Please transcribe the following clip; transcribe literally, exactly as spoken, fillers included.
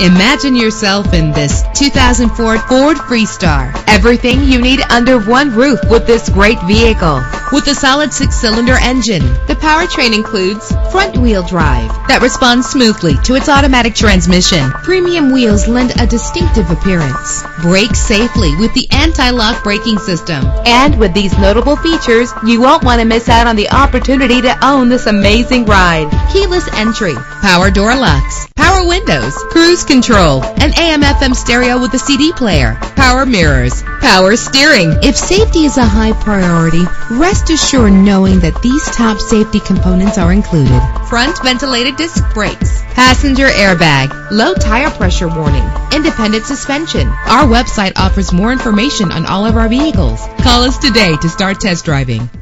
Imagine yourself in this two thousand four Ford Freestar. Everything you need under one roof with this great vehicle. With a solid six-cylinder engine, the powertrain includes front-wheel drive that responds smoothly to its automatic transmission. Premium wheels lend a distinctive appearance. Brake safely with the anti-lock braking system. And with these notable features, you won't want to miss out on the opportunity to own this amazing ride. Keyless entry, power door locks, power windows, cruise control, an A M F M stereo with a C D player, power mirrors, power steering. If safety is a high priority, rest assured knowing that these top safety components are included. Front ventilated disc brakes, passenger airbag, low tire pressure warning, independent suspension. Our website offers more information on all of our vehicles. Call us today to start test driving.